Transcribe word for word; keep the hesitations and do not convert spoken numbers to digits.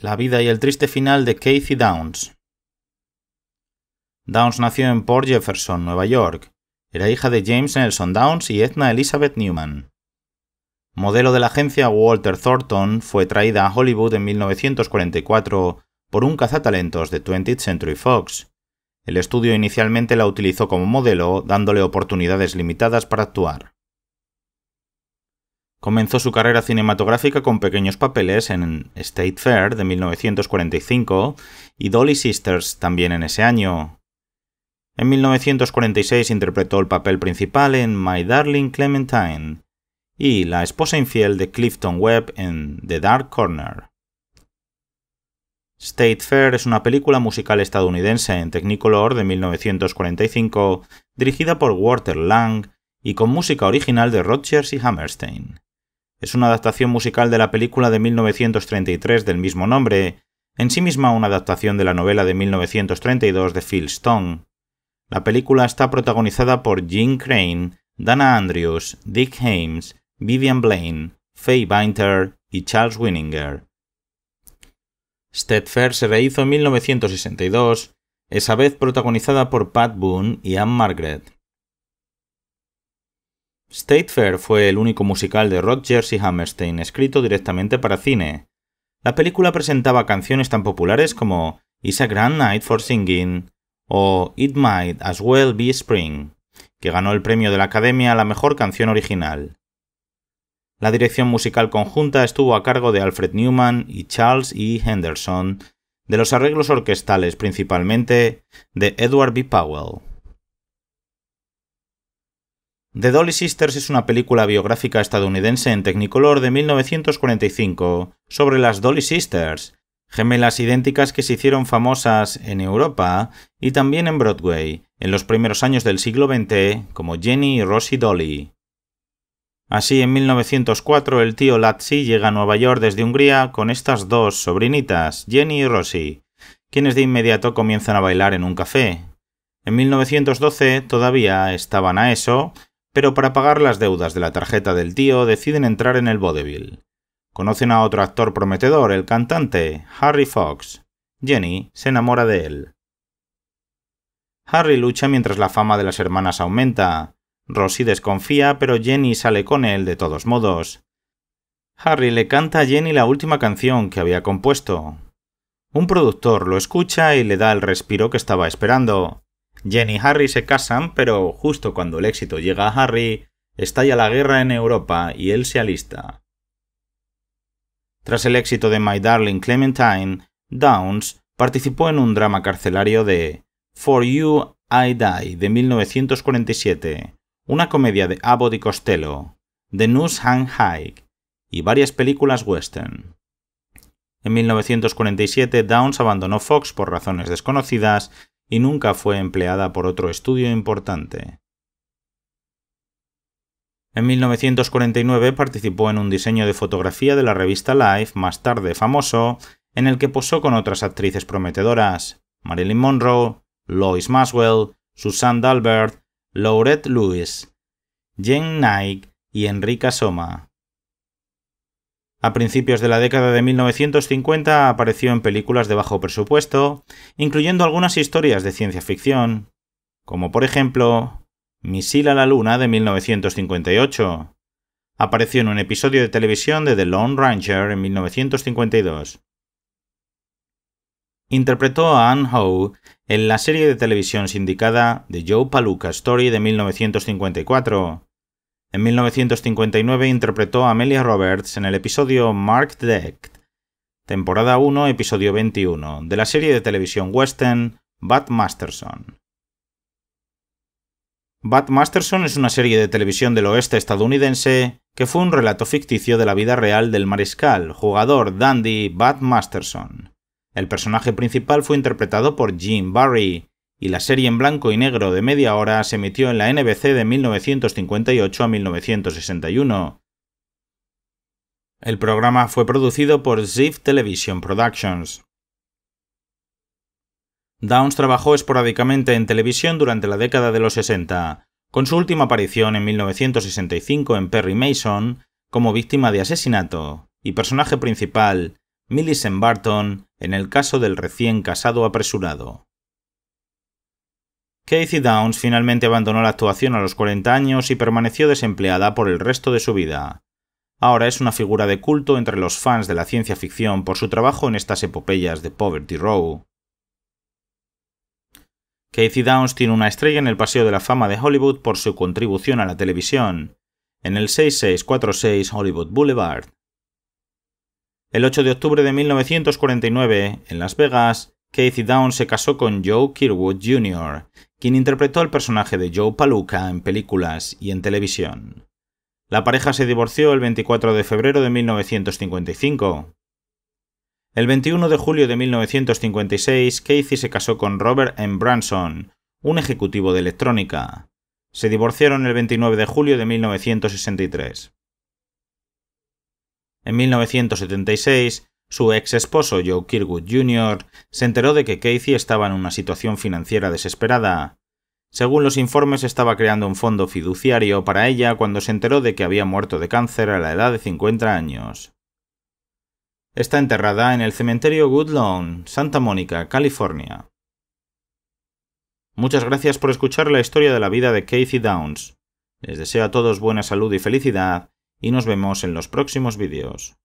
La vida y el triste final de Cathy Downs. Downs nació en Port Jefferson, Nueva York. Era hija de James Nelson Downs y Edna Elizabeth Newman. Modelo de la agencia Walter Thornton, fue traída a Hollywood en mil novecientos cuarenta y cuatro por un cazatalentos de twentieth century fox. El estudio inicialmente la utilizó como modelo, dándole oportunidades limitadas para actuar. Comenzó su carrera cinematográfica con pequeños papeles en State Fair de mil novecientos cuarenta y cinco y Dolly Sisters también en ese año. En mil novecientos cuarenta y seis interpretó el papel principal en My Darling Clementine y la esposa infiel de Clifton Webb en The Dark Corner. State Fair es una película musical estadounidense en Technicolor de mil novecientos cuarenta y cinco, dirigida por Walter Lang y con música original de Rodgers y Hammerstein. Es una adaptación musical de la película de mil novecientos treinta y tres del mismo nombre, en sí misma una adaptación de la novela de mil novecientos treinta y dos de Phil Stong. La película está protagonizada por Gene Crain, Dana Andrews, Dick Haynes, Vivian Blaine, Faye Bainter y Charles Winninger. State Fair se rehizo en mil novecientos sesenta y dos, esa vez protagonizada por Pat Boone y Ann Margret. State Fair fue el único musical de Rodgers y Hammerstein escrito directamente para cine. La película presentaba canciones tan populares como It's a Grand Night for Singing o It Might as Well Be Spring, que ganó el premio de la Academia a la mejor canción original. La dirección musical conjunta estuvo a cargo de Alfred Newman y Charles E. Henderson, de los arreglos orquestales principalmente de Edward B. Powell. The Dolly Sisters es una película biográfica estadounidense en Technicolor de mil novecientos cuarenta y cinco sobre las Dolly Sisters, gemelas idénticas que se hicieron famosas en Europa y también en Broadway en los primeros años del siglo veinte como Jenny y Rosie Dolly. Así, en mil novecientos cuatro, el tío Latzi llega a Nueva York desde Hungría con estas dos sobrinitas, Jenny y Rosie, quienes de inmediato comienzan a bailar en un café. En mil novecientos doce todavía estaban a eso, pero para pagar las deudas de la tarjeta del tío deciden entrar en el vodevil. Conocen a otro actor prometedor, el cantante, Harry Fox. Jenny se enamora de él. Harry lucha mientras la fama de las hermanas aumenta. Rosie desconfía, pero Jenny sale con él de todos modos. Harry le canta a Jenny la última canción que había compuesto. Un productor lo escucha y le da el respiro que estaba esperando. Jenny y Harry se casan, pero justo cuando el éxito llega a Harry, estalla la guerra en Europa y él se alista. Tras el éxito de My Darling Clementine, Downs participó en un drama carcelario de For You I Die de mil novecientos cuarenta y siete, una comedia de Abbott y Costello, The Noose Hangs High y varias películas western. En mil novecientos cuarenta y siete, Downs abandonó Fox por razones desconocidas y nunca fue empleada por otro estudio importante. En mil novecientos cuarenta y nueve participó en un diseño de fotografía de la revista Life, más tarde famoso, en el que posó con otras actrices prometedoras, Marilyn Monroe, Lois Maxwell, Susan Dalbert, Laurette Lewis, Jane Knight y Enrica Soma. A principios de la década de mil novecientos cincuenta apareció en películas de bajo presupuesto, incluyendo algunas historias de ciencia ficción, como por ejemplo Misil a la Luna de mil novecientos cincuenta y ocho. Apareció en un episodio de televisión de The Lone Ranger en mil novecientos cincuenta y dos. Interpretó a Anne Howe en la serie de televisión sindicada The Joe Palooka Story de mil novecientos cincuenta y cuatro. En mil novecientos cincuenta y nueve interpretó a Amelia Roberts en el episodio Marked Deck, temporada uno, episodio veintiuno, de la serie de televisión western Bat Masterson. Bat Masterson es una serie de televisión del oeste estadounidense que fue un relato ficticio de la vida real del mariscal, jugador dandy Bat Masterson. El personaje principal fue interpretado por Jim Barry, y la serie en blanco y negro de media hora se emitió en la N B C de mil novecientos cincuenta y ocho a mil novecientos sesenta y uno. El programa fue producido por Ziff Television Productions. Downs trabajó esporádicamente en televisión durante la década de los sesenta, con su última aparición en mil novecientos sesenta y cinco en Perry Mason como víctima de asesinato y personaje principal Millicent Barton en el caso del recién casado apresurado. Cathy Downs finalmente abandonó la actuación a los cuarenta años y permaneció desempleada por el resto de su vida. Ahora es una figura de culto entre los fans de la ciencia ficción por su trabajo en estas epopeyas de Poverty Row. Cathy Downs tiene una estrella en el Paseo de la Fama de Hollywood por su contribución a la televisión, en el seis seis cuatro seis Hollywood Boulevard. El ocho de octubre de mil novecientos cuarenta y nueve, en Las Vegas, Cathy Downs se casó con Joe Kirkwood junior, quien interpretó el personaje de Joe Palooka en películas y en televisión. La pareja se divorció el veinticuatro de febrero de mil novecientos cincuenta y cinco. El veintiuno de julio de mil novecientos cincuenta y seis, Cathy se casó con Robert M. Branson, un ejecutivo de electrónica. Se divorciaron el veintinueve de julio de mil novecientos sesenta y tres. En mil novecientos setenta y seis, su ex esposo Joe Kirkwood junior se enteró de que Cathy estaba en una situación financiera desesperada. Según los informes, estaba creando un fondo fiduciario para ella cuando se enteró de que había muerto de cáncer a la edad de cincuenta años. Está enterrada en el cementerio Woodlawn, Santa Mónica, California. Muchas gracias por escuchar la historia de la vida de Cathy Downs. Les deseo a todos buena salud y felicidad, y nos vemos en los próximos vídeos.